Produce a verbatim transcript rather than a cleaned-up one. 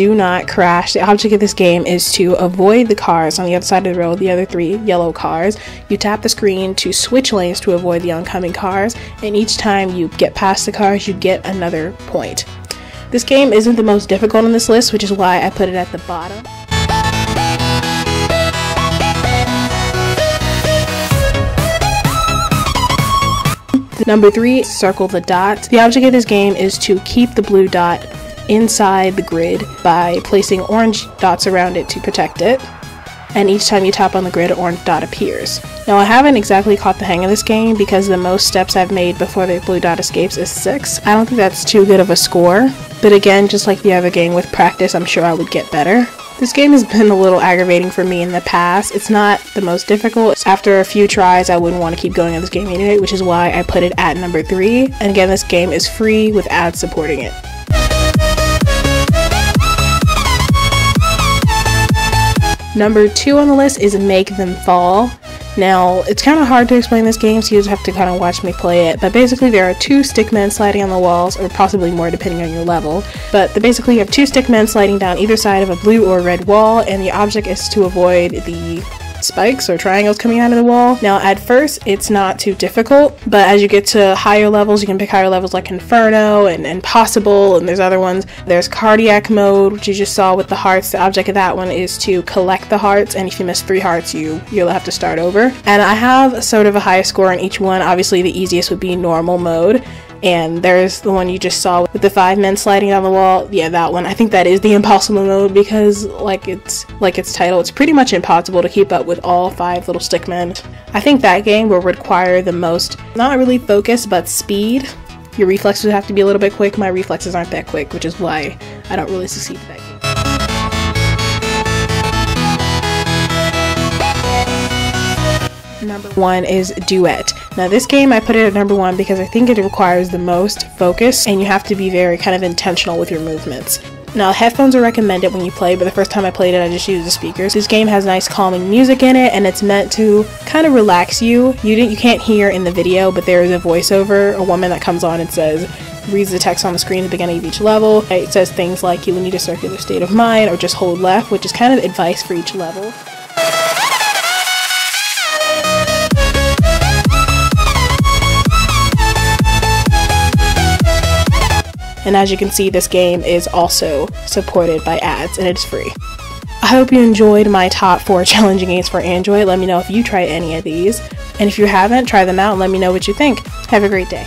Do Not Crash. The object of this game is to avoid the cars on the other side of the road, the other three yellow cars. You tap the screen to switch lanes to avoid the oncoming cars, and each time you get past the cars, you get another point. This game isn't the most difficult on this list, which is why I put it at the bottom. Number three, Circle the Dot. The object of this game is to keep the blue dot inside the grid by placing orange dots around it to protect it. And each time you tap on the grid, an orange dot appears. Now, I haven't exactly caught the hang of this game because the most steps I've made before the blue dot escapes is six. I don't think that's too good of a score, but again, just like the other game, with practice, I'm sure I would get better. This game has been a little aggravating for me in the past. It's not the most difficult. After a few tries, I wouldn't want to keep going at this game anyway, which is why I put it at number three. And again, this game is free with ads supporting it. Number two on the list is Make Them Fall. Now, it's kind of hard to explain this game, so you just have to kind of watch me play it, but basically there are two stick men sliding on the walls, or possibly more depending on your level, but the, basically you have two stick men sliding down either side of a blue or red wall, and the object is to avoid the spikes or triangles coming out of the wall. Now, at first it's not too difficult, but as you get to higher levels, you can pick higher levels like Inferno and, and Possible, and there's other ones. There's Cardiac Mode, which you just saw with the hearts. The object of that one is to collect the hearts, and if you miss three hearts, you, you'll have to start over. And I have sort of a higher score on each one. Obviously the easiest would be Normal Mode, and there's the one you just saw with the five men sliding down the wall. Yeah, that one. I think that is the impossible mode because, like it's like its title, it's pretty much impossible to keep up with all five little stick men. I think that game will require the most, not really focus, but speed. Your reflexes would have to be a little bit quick. My reflexes aren't that quick, which is why I don't really succeed at that game. Number one is Duet. Now, this game I put it at number one because I think it requires the most focus, and you have to be very kind of intentional with your movements. Now, headphones are recommended when you play, but the first time I played it, I just used the speakers. This game has nice calming music in it, and it's meant to kind of relax you. You didn't, you can't hear in the video, but there is a voiceover, a woman that comes on and says, reads the text on the screen at the beginning of each level. It says things like, you will need a circular state of mind, or just hold left, which is kind of advice for each level. And as you can see, this game is also supported by ads, and it's free. I hope you enjoyed my top four challenging games for Android. Let me know if you tried any of these, and if you haven't, try them out and let me know what you think. Have a great day.